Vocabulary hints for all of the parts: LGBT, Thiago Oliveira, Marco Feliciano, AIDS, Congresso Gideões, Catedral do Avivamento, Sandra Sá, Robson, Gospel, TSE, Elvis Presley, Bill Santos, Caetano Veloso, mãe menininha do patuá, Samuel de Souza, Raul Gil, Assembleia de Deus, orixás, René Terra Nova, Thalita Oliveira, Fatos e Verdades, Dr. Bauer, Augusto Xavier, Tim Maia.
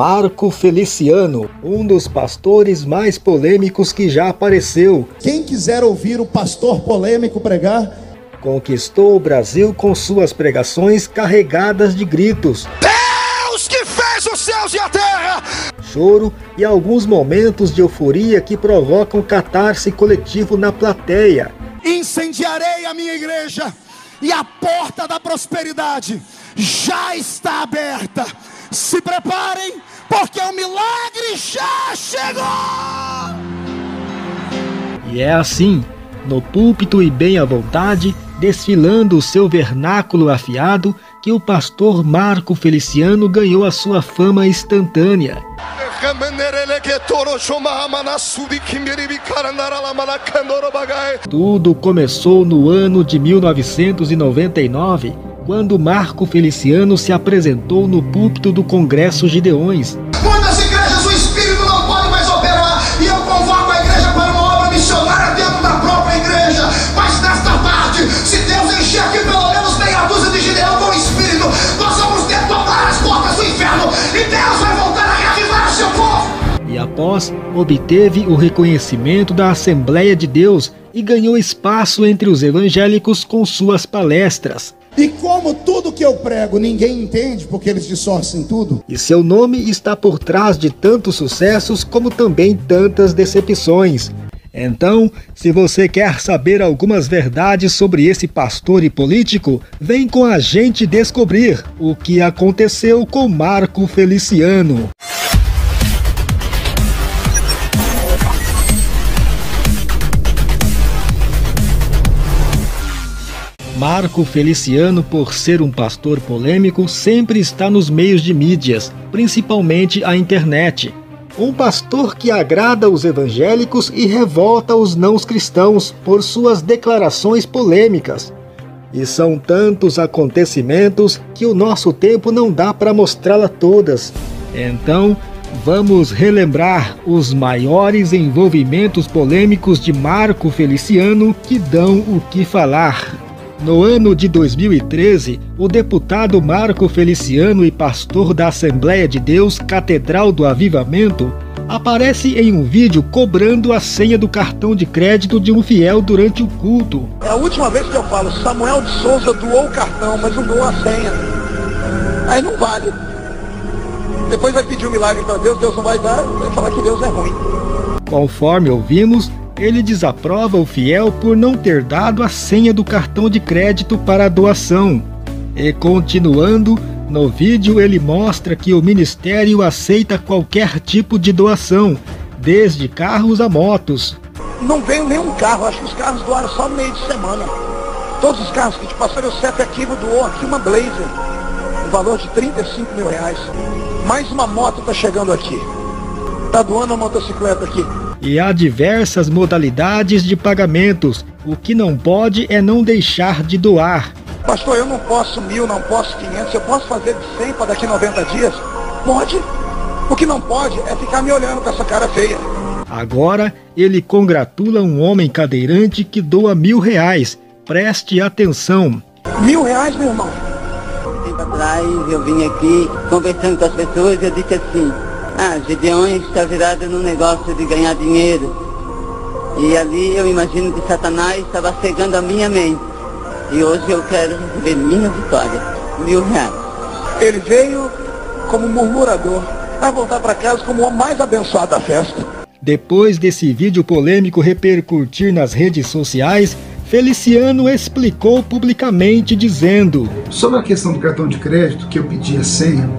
Marco Feliciano, um dos pastores mais polêmicos que já apareceu. Quem quiser ouvir o pastor polêmico pregar, conquistou o Brasil com suas pregações carregadas de gritos. Deus que fez os céus e a terra! Choro e alguns momentos de euforia que provocam catarse coletivo na plateia. Incendiarei a minha igreja e a porta da prosperidade já está aberta. Se preparem, porque o milagre já chegou! E é assim, no púlpito e bem à vontade, desfilando o seu vernáculo afiado, que o pastor Marco Feliciano ganhou a sua fama instantânea. Tudo começou no ano de 1999, quando Marco Feliciano se apresentou no púlpito do Congresso Gideões. Muitas igrejas o Espírito não pode mais operar e eu convoco a igreja para uma obra missionária dentro da própria igreja. Mas nesta tarde, se Deus encher aqui pelo menos meia dúzia de Gideão com o Espírito, nós vamos detonar as portas do inferno e Deus vai voltar a reavivar o seu povo. E após, obteve o reconhecimento da Assembleia de Deus e ganhou espaço entre os evangélicos com suas palestras. E como tudo que eu prego ninguém entende porque eles distorcem tudo. E seu nome está por trás de tantos sucessos como também tantas decepções. Então, se você quer saber algumas verdades sobre esse pastor e político, vem com a gente descobrir o que aconteceu com Marco Feliciano. Marco Feliciano, por ser um pastor polêmico, sempre está nos meios de mídias, principalmente a internet. Um pastor que agrada os evangélicos e revolta os não cristãos por suas declarações polêmicas. E são tantos acontecimentos que o nosso tempo não dá para mostrá-la todas. Então, vamos relembrar os maiores envolvimentos polêmicos de Marco Feliciano que dão o que falar. No ano de 2013, o deputado Marco Feliciano e pastor da Assembleia de Deus, Catedral do Avivamento, aparece em um vídeo cobrando a senha do cartão de crédito de um fiel durante o culto. É a última vez que eu falo, Samuel de Souza doou o cartão, mas não doou a senha. Aí não vale. Depois vai pedir um milagre para Deus, Deus não vai dar, vai falar que Deus é ruim. Conforme ouvimos, ele desaprova o fiel por não ter dado a senha do cartão de crédito para a doação. E continuando, no vídeo ele mostra que o ministério aceita qualquer tipo de doação, desde carros a motos. Não veio nenhum carro, acho que os carros doaram só no meio de semana. Todos os carros que te passaram, o CEP Arquivo doou aqui uma Blazer, no valor de R$35 mil. Mais uma moto está chegando aqui. Está doando uma motocicleta aqui. E há diversas modalidades de pagamentos. O que não pode é não deixar de doar. Pastor, eu não posso 1.000, não posso 500, eu posso fazer de 100 para daqui 90 dias? Pode. O que não pode é ficar me olhando com essa cara feia. Agora, ele congratula um homem cadeirante que doa R$1.000. Preste atenção. R$1.000, meu irmão. Tempo atrás, eu vim aqui conversando com as pessoas e eu disse assim... Ah, Gideões está virado no negócio de ganhar dinheiro. E ali eu imagino que Satanás estava cegando a minha mente. E hoje eu quero receber minha vitória. R$1.000. Ele veio como murmurador. Vai voltar para casa como o homem mais abençoado da festa. Depois desse vídeo polêmico repercutir nas redes sociais, Feliciano explicou publicamente dizendo... Sobre a questão do cartão de crédito, que eu pedi a senha...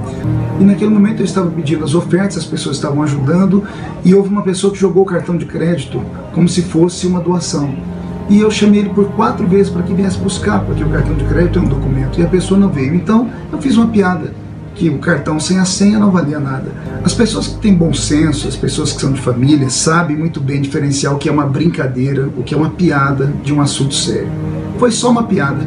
E naquele momento eu estava pedindo as ofertas, as pessoas estavam ajudando e houve uma pessoa que jogou o cartão de crédito como se fosse uma doação. E eu chamei ele por 4 vezes para que viesse buscar, porque o cartão de crédito é um documento e a pessoa não veio. Então eu fiz uma piada, que o cartão sem a senha não valia nada. As pessoas que têm bom senso, as pessoas que são de família, sabem muito bem diferenciar o que é uma brincadeira, o que é uma piada de um assunto sério. Foi só uma piada.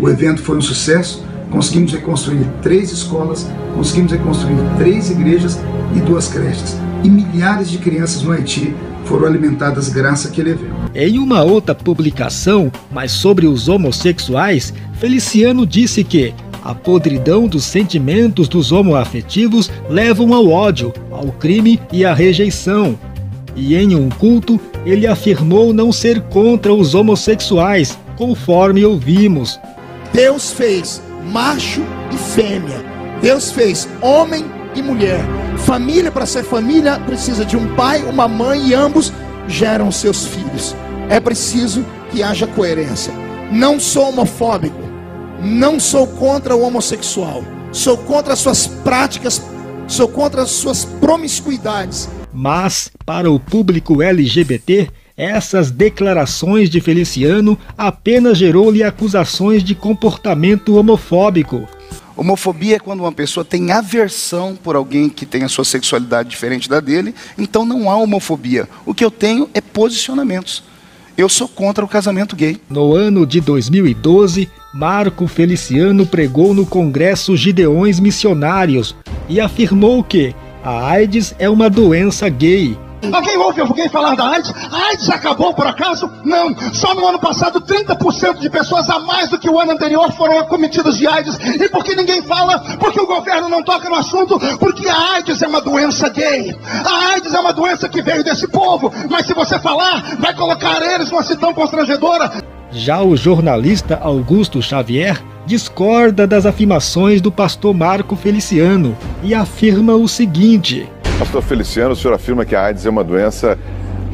O evento foi um sucesso. Conseguimos reconstruir 3 escolas, conseguimos reconstruir 3 igrejas e 2 creches. E milhares de crianças no Haiti foram alimentadas graças àquele evento. Em uma outra publicação, mas sobre os homossexuais, Feliciano disse que A podridão dos sentimentos dos homoafetivos levam ao ódio, ao crime e à rejeição. E em um culto, ele afirmou não ser contra os homossexuais, conforme ouvimos. Deus fez macho e fêmea. Deus fez homem e mulher. Família, para ser família, precisa de um pai, uma mãe, e ambos geram seus filhos. É preciso que haja coerência. Não sou homofóbico. Não sou contra o homossexual. Sou contra as suas práticas. Sou contra as suas promiscuidades. Mas, para o público LGBT, essas declarações de Feliciano apenas gerou-lhe acusações de comportamento homofóbico. Homofobia é quando uma pessoa tem aversão por alguém que tem a sua sexualidade diferente da dele, então não há homofobia. O que eu tenho é posicionamentos. Eu sou contra o casamento gay. No ano de 2012, Marco Feliciano pregou no Congresso Gideões Missionários e afirmou que a AIDS é uma doença gay. Alguém ouve alguém falar da AIDS? A AIDS acabou por acaso? Não. Só no ano passado 30% de pessoas a mais do que o ano anterior foram acometidas de AIDS. E por que ninguém fala? Porque o governo não toca no assunto. Porque a AIDS é uma doença gay. A AIDS é uma doença que veio desse povo. Mas se você falar, vai colocar eles numa situação constrangedora. Já o jornalista Augusto Xavier discorda das afirmações do pastor Marco Feliciano e afirma o seguinte... Pastor Feliciano, o senhor afirma que a AIDS é uma doença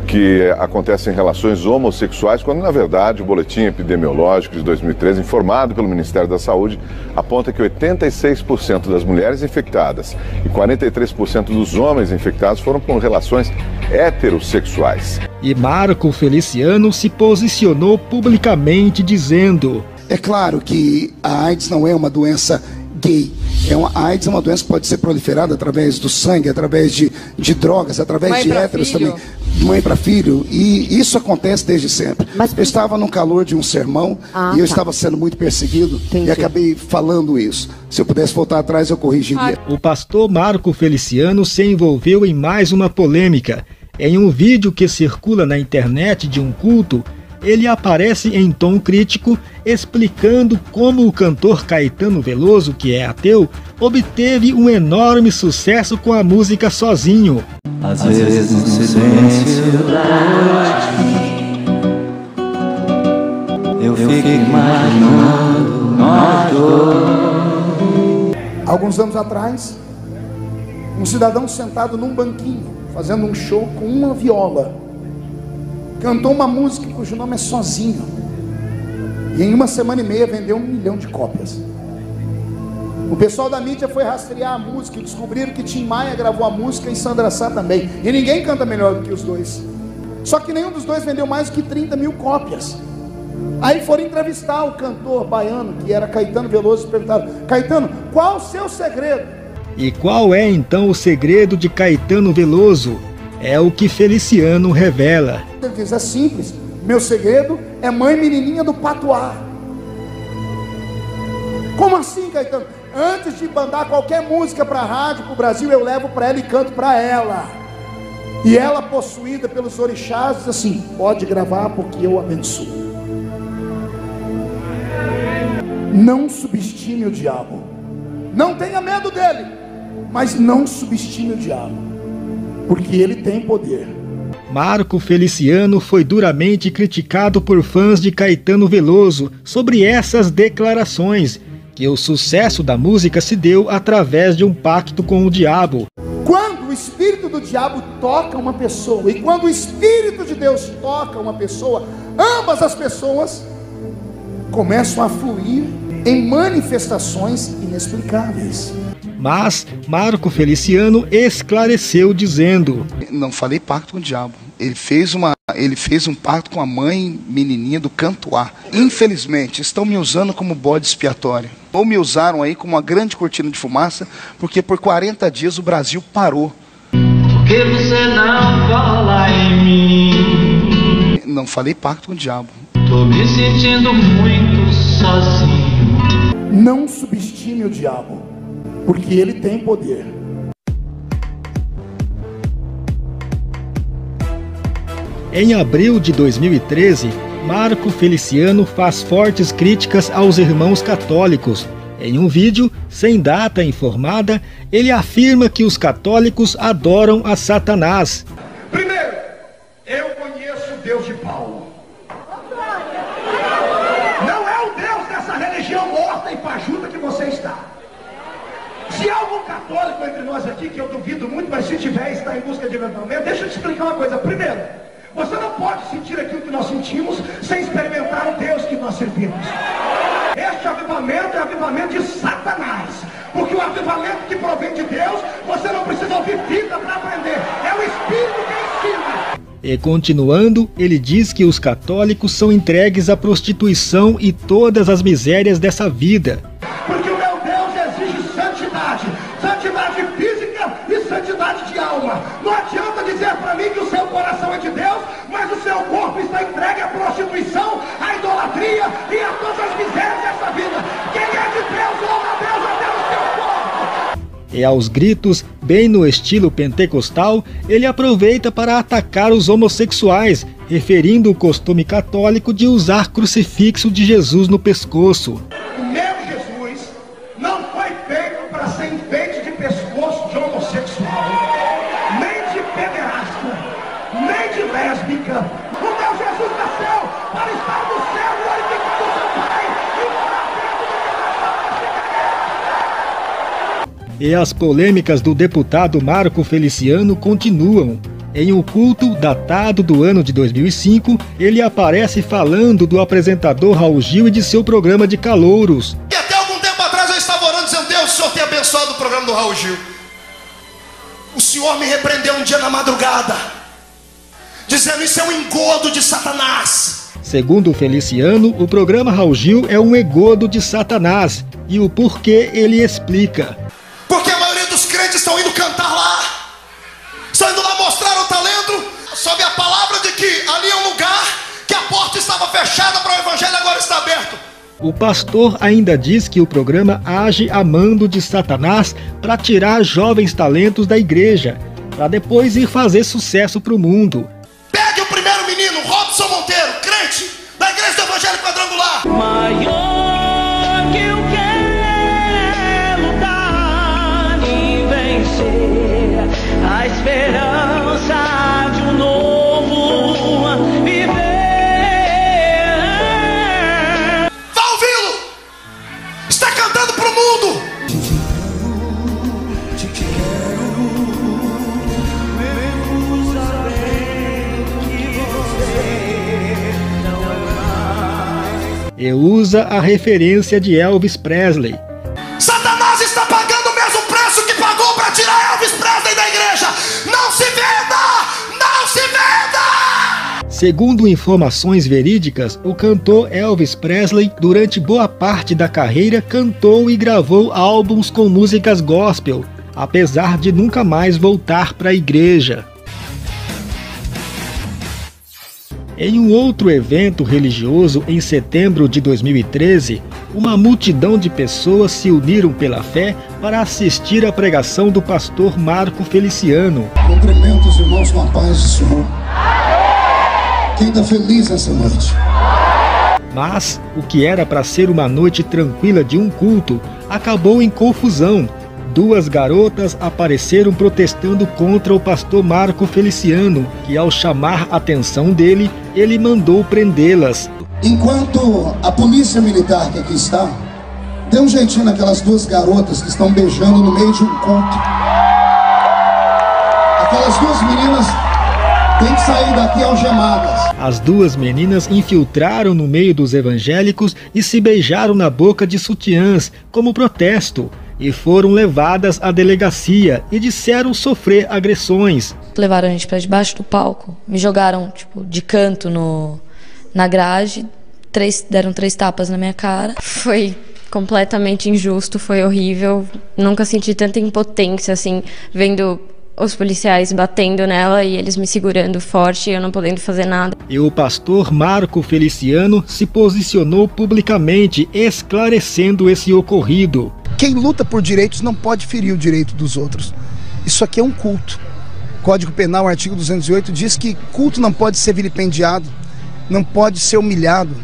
que acontece em relações homossexuais, quando na verdade o boletim epidemiológico de 2013, informado pelo Ministério da Saúde, aponta que 86% das mulheres infectadas e 43% dos homens infectados foram por relações heterossexuais. E Marco Feliciano se posicionou publicamente dizendo... É claro que a AIDS não é uma doença gay. A AIDS é uma doença que pode ser proliferada através do sangue, através de drogas, através mãe de héteros filho. Também. Mãe para filho. E isso acontece desde sempre. Mas... Eu estava no calor de um sermão e eu estava sendo muito perseguido. Entendi. E acabei falando isso. Se eu pudesse voltar atrás, eu corrigiria. O pastor Marco Feliciano se envolveu em mais uma polêmica. Em um vídeo que circula na internet de um culto, ele aparece em tom crítico, explicando como o cantor Caetano Veloso, que é ateu, obteve um enorme sucesso com a música Sozinho. Às vezes no silêncio eu fico imaginando nós dois. Alguns anos atrás, um cidadão sentado num banquinho, fazendo um show com uma viola, cantou uma música cujo nome é Sozinho. E em uma semana e meia vendeu 1 milhão de cópias. O pessoal da mídia foi rastrear a música e descobriram que Tim Maia gravou a música e Sandra Sá também. E ninguém canta melhor do que os dois. Só que nenhum dos dois vendeu mais do que 30 mil cópias. Aí foram entrevistar o cantor baiano, que era Caetano Veloso, e perguntaram: Caetano, qual o seu segredo? E qual é então o segredo de Caetano Veloso? É o que Feliciano revela. Ele diz, é simples, meu segredo é mãe menininha do patuá. Como assim, Caetano? Antes de mandar qualquer música para a rádio, para o Brasil, eu levo para ela e canto para ela. E ela, possuída pelos orixás, diz assim, pode gravar porque eu abençoo. Não subestime o diabo. Não tenha medo dele, mas não subestime o diabo, porque ele tem poder. Marco Feliciano foi duramente criticado por fãs de Caetano Veloso sobre essas declarações, que o sucesso da música se deu através de um pacto com o diabo. Quando o espírito do diabo toca uma pessoa e quando o espírito de Deus toca uma pessoa, ambas as pessoas começam a fluir em manifestações inexplicáveis. Mas Marco Feliciano esclareceu dizendo... Não falei pacto com o diabo. Ele fez um pacto com a mãe menininha do cantuá. Infelizmente, estão me usando como bode expiatório. Ou me usaram aí como uma grande cortina de fumaça, porque por 40 dias o Brasil parou. Porque você não fala em mim. Não falei pacto com o diabo. Tô me sentindo muito sozinho. Não subestime o diabo, porque ele tem poder. Em abril de 2013, Marco Feliciano faz fortes críticas aos irmãos católicos Em um vídeo, sem data informada, ele afirma que os católicos adoram a Satanás. Primeiro, eu conheço o Deus de Paulo. Não é o Deus dessa religião morta e pajuta que você está. Se há algum católico entre nós aqui, que eu duvido muito, mas se tiver, está em busca de avivamento, deixa eu te explicar uma coisa. Primeiro, você não pode sentir aquilo que nós sentimos sem experimentar o Deus que nós servimos. Este avivamento é avivamento de Satanás, porque o avivamento que provém de Deus, você não precisa ouvir vida para aprender, é o Espírito que ensina. E continuando, ele diz que os católicos são entregues à prostituição e todas as misérias dessa vida. Porque o meu Deus exige santidade, santidade física e santidade de alma. Não adianta dizer para mim que o seu coração é de Deus, mas o seu corpo está entregue à prostituição, à idolatria e a todas as misérias dessa vida. Quem é de Deus, honra a Deus até o seu corpo. E aos gritos, bem no estilo pentecostal, ele aproveita para atacar os homossexuais, referindo o costume católico de usar crucifixo de Jesus no pescoço. O meu Jesus não foi feito para ser enfeite de pescoço de homossexual, nem de pederasta, nem de lésbica. O meu Jesus nasceu para estar no céu glorificando o seu Pai e morar perto do coração da sua criança. E as polêmicas do deputado Marco Feliciano continuam. Em um culto datado do ano de 2005, ele aparece falando do apresentador Raul Gil e de seu programa de calouros. E até algum tempo atrás eu estava orando dizendo: Deus, o Senhor tem abençoado o programa do Raul Gil. O Senhor me repreendeu um dia na madrugada, dizendo: isso é um engodo de Satanás. Segundo Feliciano, o programa Raul Gil é um engodo de Satanás, e o porquê ele explica. Porque a maioria dos crentes estão indo cantar lá, estão indo lá mostrar o talento, sob a palavra de que ali é um lugar que a porta estava fechada para o evangelho, agora está aberto. O pastor ainda diz que o programa age a mando de Satanás para tirar jovens talentos da igreja, para depois ir fazer sucesso para o mundo. Pegue o primeiro menino, Robson Monteiro, crente da igreja do Evangelho Quadrangular. Maior que eu quero lutar e vencer a esperança de um novo viver. Vá ouvi-lo! Está cantando pro mundo! E usa a referência de Elvis Presley. Satanás está pagando o mesmo preço que pagou para tirar Elvis Presley da igreja. Não se venda! Não se venda! Segundo informações verídicas, o cantor Elvis Presley, durante boa parte da carreira, cantou e gravou álbuns com músicas gospel, apesar de nunca mais voltar para a igreja. Em um outro evento religioso, em setembro de 2013, uma multidão de pessoas se uniram pela fé para assistir à pregação do pastor Marco Feliciano. Cumprimento os irmãos com a paz do Senhor. Quem está feliz essa noite? Mas o que era para ser uma noite tranquila de um culto acabou em confusão. Duas garotas apareceram protestando contra o pastor Marco Feliciano, que ao chamar a atenção dele, ele mandou prendê-las. Enquanto a polícia militar que aqui está, deu um jeitinho naquelas duas garotas que estão beijando no meio de um culto. Aquelas duas meninas têm que sair daqui algemadas. As duas meninas infiltraram no meio dos evangélicos e se beijaram na boca de sutiãs, como protesto. E foram levadas à delegacia e disseram sofrer agressões. Levaram a gente para debaixo do palco, me jogaram tipo de canto na grade, deram três tapas na minha cara. Foi completamente injusto, foi horrível. Nunca senti tanta impotência assim, vendo os policiais batendo nela e eles me segurando forte e eu não podendo fazer nada. E o pastor Marco Feliciano se posicionou publicamente, esclarecendo esse ocorrido. Quem luta por direitos não pode ferir o direito dos outros. Isso aqui é um culto. O Código Penal, artigo 208, diz que culto não pode ser vilipendiado, não pode ser humilhado.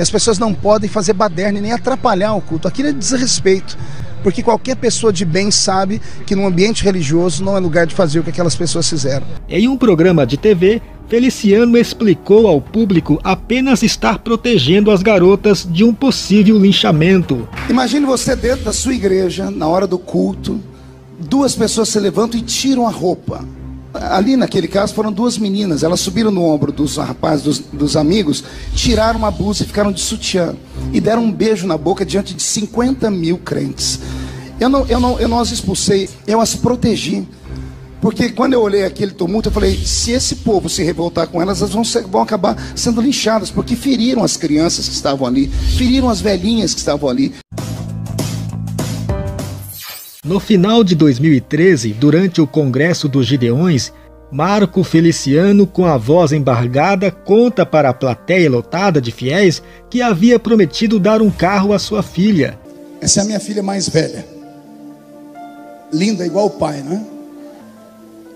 E as pessoas não podem fazer baderna e nem atrapalhar o culto. Aquilo é desrespeito, porque qualquer pessoa de bem sabe que num ambiente religioso não é lugar de fazer o que aquelas pessoas fizeram. Em um programa de TV, Feliciano explicou ao público apenas estar protegendo as garotas de um possível linchamento. Imagine você dentro da sua igreja, na hora do culto, duas pessoas se levantam e tiram a roupa. Ali naquele caso foram duas meninas, elas subiram no ombro dos rapazes, dos amigos, tiraram a blusa e ficaram de sutiã e deram um beijo na boca diante de 50 mil crentes. Eu não as expulsei, eu as protegi, porque quando eu olhei aquele tumulto eu falei, se esse povo se revoltar com elas, elas vão acabar sendo linchadas, porque feriram as crianças que estavam ali, feriram as velhinhas que estavam ali. No final de 2013, durante o Congresso dos Gideões, Marco Feliciano, com a voz embargada, conta para a plateia lotada de fiéis que havia prometido dar um carro à sua filha. Essa é a minha filha mais velha. Linda, igual o pai, né?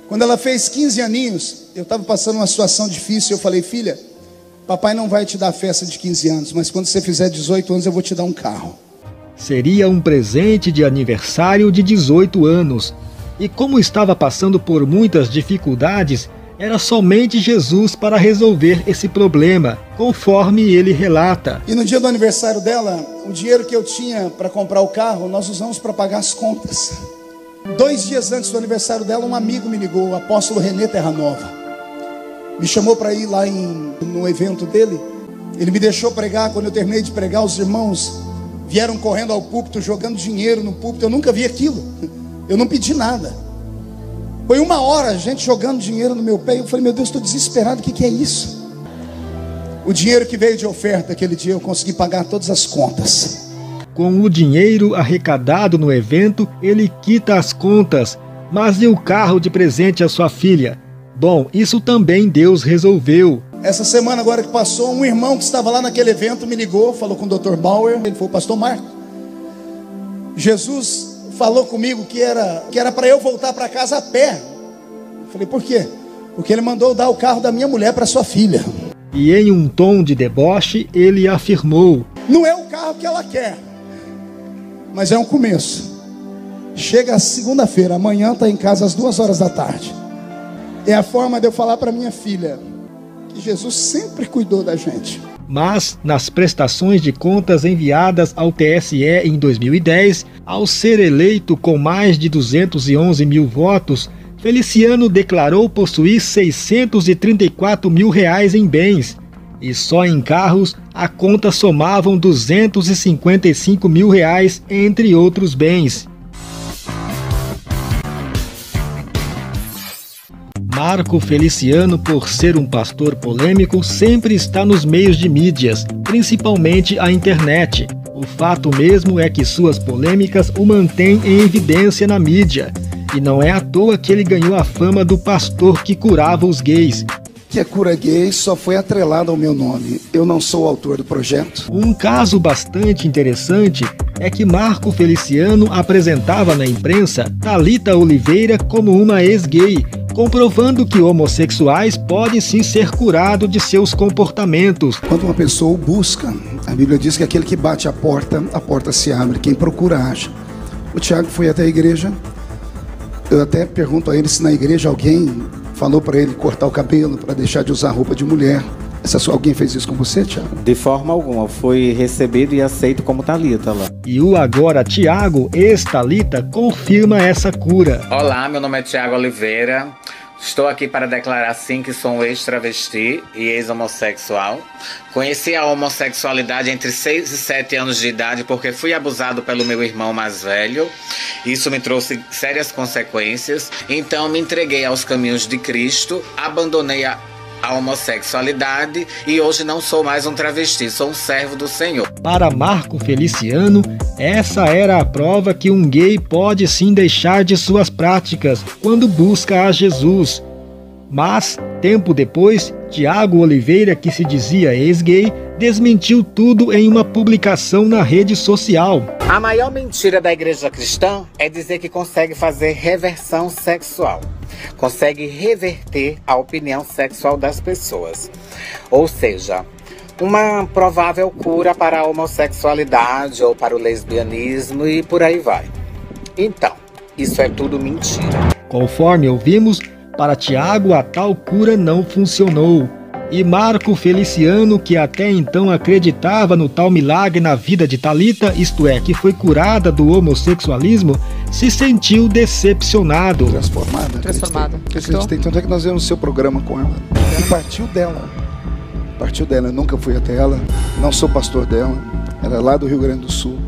Quando ela fez 15 aninhos, eu estava passando uma situação difícil, eu falei, filha, papai não vai te dar a festa de 15 anos, mas quando você fizer 18 anos eu vou te dar um carro. Seria um presente de aniversário de 18 anos. E como estava passando por muitas dificuldades, era somente Jesus para resolver esse problema, conforme ele relata. E no dia do aniversário dela, o dinheiro que eu tinha para comprar o carro, nós usamos para pagar as contas. 2 dias antes do aniversário dela, um amigo me ligou, o apóstolo René Terra Nova. Me chamou para ir lá no evento dele. Ele me deixou pregar, quando eu terminei de pregar, os irmãos vieram correndo ao púlpito, jogando dinheiro no púlpito. Eu nunca vi aquilo, eu não pedi nada. Foi 1 hora a gente jogando dinheiro no meu pé. Eu falei, meu Deus, estou desesperado, o que é isso? O dinheiro que veio de oferta aquele dia, eu consegui pagar todas as contas. Com o dinheiro arrecadado no evento, ele quita as contas, mas deu o carro de presente à sua filha. Bom, isso também Deus resolveu. Essa semana agora que passou, um irmão que estava lá naquele evento me ligou, falou com o Dr. Bauer, ele falou, pastor Marco, Jesus falou comigo que era para eu voltar para casa a pé. Eu falei, por quê? Porque ele mandou dar o carro da minha mulher para sua filha. E em um tom de deboche, ele afirmou, não é o carro que ela quer, mas é um começo. Chega segunda-feira, amanhã está em casa às 2 horas da tarde. É a forma de eu falar para minha filha, Jesus sempre cuidou da gente. Mas, nas prestações de contas enviadas ao TSE em 2010, ao ser eleito com mais de 211 mil votos, Feliciano declarou possuir 634 mil reais em bens. E só em carros, a conta somavam 255 mil reais, entre outros bens. Marco Feliciano, por ser um pastor polêmico, sempre está nos meios de mídias, principalmente a internet. O fato mesmo é que suas polêmicas o mantêm em evidência na mídia. E não é à toa que ele ganhou a fama do pastor que curava os gays. Que a cura gay só foi atrelada ao meu nome. Eu não sou o autor do projeto. Um caso bastante interessante é que Marco Feliciano apresentava na imprensa Thalita Oliveira como uma ex-gay, comprovando que homossexuais podem sim ser curados de seus comportamentos. Quando uma pessoa busca, a Bíblia diz que aquele que bate a porta se abre, quem procura acha. O Thiago foi até a igreja, eu até pergunto a ele se na igreja alguém falou para ele cortar o cabelo, para deixar de usar roupa de mulher. Alguém fez isso com você, Thiago? De forma alguma, foi recebido e aceito como Thalita lá. E o agora Thiago, ex-Thalita, confirma essa cura. Olá, meu nome é Thiago Oliveira. Estou aqui para declarar sim que sou um ex-travesti e ex-homossexual. Conheci a homossexualidade entre 6 e 7 anos de idade porque fui abusado pelo meu irmão mais velho. Isso me trouxe sérias consequências. Então me entreguei aos caminhos de Cristo, abandonei a homossexualidade e hoje não sou mais um travesti, sou um servo do Senhor. Para Marco Feliciano, essa era a prova que um gay pode sim deixar de suas práticas quando busca a Jesus. Mas, tempo depois, Thiago Oliveira, que se dizia ex-gay, desmentiu tudo em uma publicação na rede social. A maior mentira da igreja cristã é dizer que consegue fazer reversão sexual. Consegue reverter a opinião sexual das pessoas. Ou seja, uma provável cura para a homossexualidade ou para o lesbianismo e por aí vai. Então, isso é tudo mentira. Conforme ouvimos, para Thiago a tal cura não funcionou. E Marco Feliciano, que até então acreditava no tal milagre na vida de Thalita, isto é, que foi curada do homossexualismo, se sentiu decepcionado. Transformada. Tanto é que nós vemos o seu programa com ela. E partiu dela. Eu nunca fui até ela, não sou pastor dela, ela é lá do Rio Grande do Sul.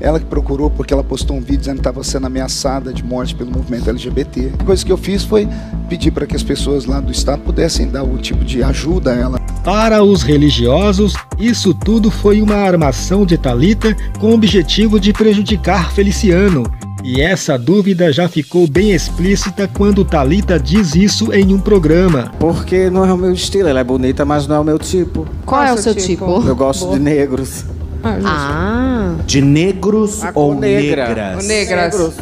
Ela que procurou porque ela postou um vídeo dizendo que estava sendo ameaçada de morte pelo movimento LGBT. A coisa que eu fiz foi pedir para que as pessoas lá do estado pudessem dar algum tipo de ajuda a ela. Para os religiosos, isso tudo foi uma armação de Thalita com o objetivo de prejudicar Feliciano. E essa dúvida já ficou bem explícita quando Thalita diz isso em um programa. Porque não é o meu estilo, ela é bonita, mas não é o meu tipo. Qual é o seu tipo? Eu gosto de negros. Ah. De negros ou negras? Negras.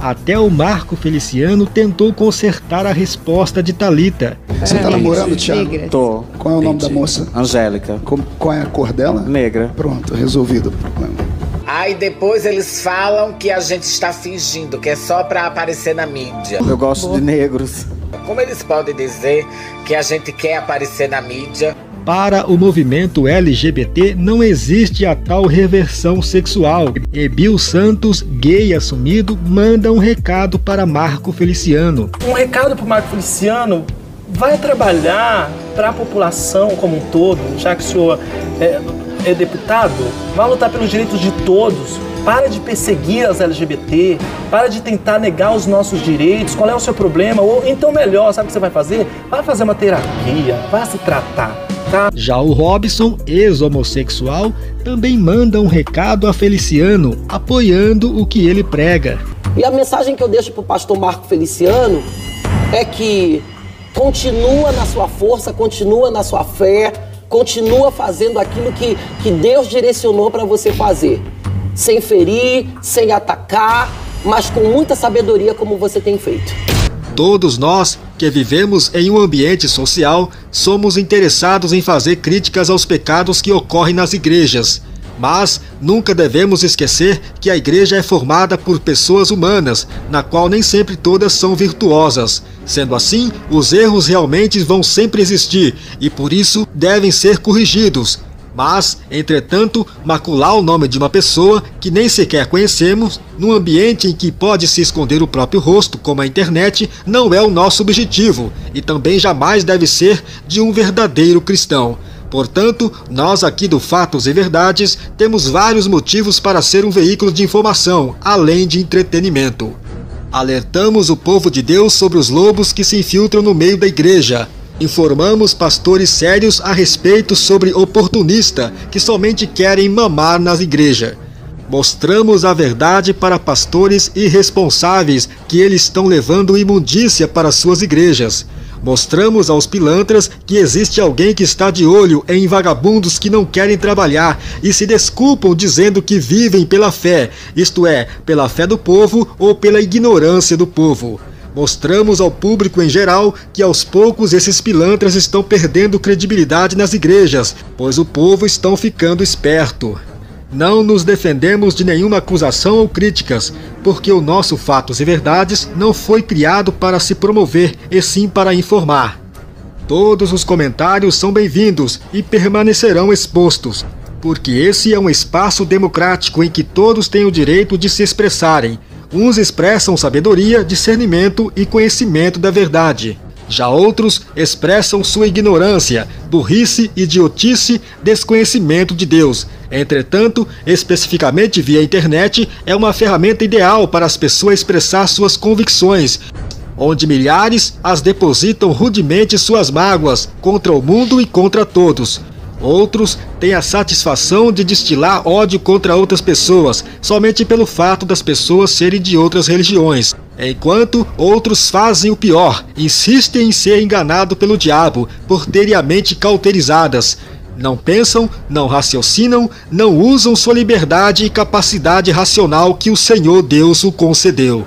Até o Marco Feliciano tentou consertar a resposta de Thalita. Você tá namorando, Thiago? Tô. Qual é o nome da moça? Angélica. Qual é a cor dela? Negra. Pronto, resolvido o problema. Aí depois eles falam que a gente está fingindo, que é só pra aparecer na mídia. Eu gosto de negros. Como eles podem dizer que a gente quer aparecer na mídia? Para o movimento LGBT não existe a tal reversão sexual. E Bill Santos, gay assumido, manda um recado para Marco Feliciano. Um recado para o Marco Feliciano: vai trabalhar para a população como um todo, já que o senhor é deputado, vai lutar pelos direitos de todos. Para de perseguir as LGBT, para de tentar negar os nossos direitos, qual é o seu problema? Ou então melhor, sabe o que você vai fazer? Vai fazer uma terapia, vai se tratar, tá? Já o Robson, ex-homossexual, também manda um recado a Feliciano, apoiando o que ele prega. E a mensagem que eu deixo para o pastor Marco Feliciano é que continua na sua força, continua na sua fé, continua fazendo aquilo que Deus direcionou para você fazer. Sem ferir, sem atacar, mas com muita sabedoria como você tem feito. Todos nós que vivemos em um ambiente social somos interessados em fazer críticas aos pecados que ocorrem nas igrejas. Mas nunca devemos esquecer que a igreja é formada por pessoas humanas, na qual nem sempre todas são virtuosas. Sendo assim, os erros realmente vão sempre existir e por isso devem ser corrigidos. Mas, entretanto, macular o nome de uma pessoa que nem sequer conhecemos, num ambiente em que pode se esconder o próprio rosto, como a internet, não é o nosso objetivo e também jamais deve ser de um verdadeiro cristão. Portanto, nós aqui do Fatos e Verdades temos vários motivos para ser um veículo de informação, além de entretenimento. Alertamos o povo de Deus sobre os lobos que se infiltram no meio da igreja. Informamos pastores sérios a respeito sobre oportunistas que somente querem mamar nas igrejas. Mostramos a verdade para pastores irresponsáveis que eles estão levando imundícia para suas igrejas. Mostramos aos pilantras que existe alguém que está de olho em vagabundos que não querem trabalhar e se desculpam dizendo que vivem pela fé, isto é, pela fé do povo ou pela ignorância do povo. Mostramos ao público em geral que aos poucos esses pilantras estão perdendo credibilidade nas igrejas, pois o povo está ficando esperto. Não nos defendemos de nenhuma acusação ou críticas, porque o nosso Fatos e Verdades não foi criado para se promover, e sim para informar. Todos os comentários são bem-vindos e permanecerão expostos, porque esse é um espaço democrático em que todos têm o direito de se expressarem. Uns expressam sabedoria, discernimento e conhecimento da verdade. Já outros expressam sua ignorância, burrice, idiotice, desconhecimento de Deus. Entretanto, especificamente via internet, é uma ferramenta ideal para as pessoas expressar suas convicções, onde milhares as depositam rudemente suas mágoas contra o mundo e contra todos. Outros têm a satisfação de destilar ódio contra outras pessoas, somente pelo fato das pessoas serem de outras religiões. Enquanto outros fazem o pior, insistem em ser enganados pelo diabo, por terem a mente cauterizadas. Não pensam, não raciocinam, não usam sua liberdade e capacidade racional que o Senhor Deus o concedeu.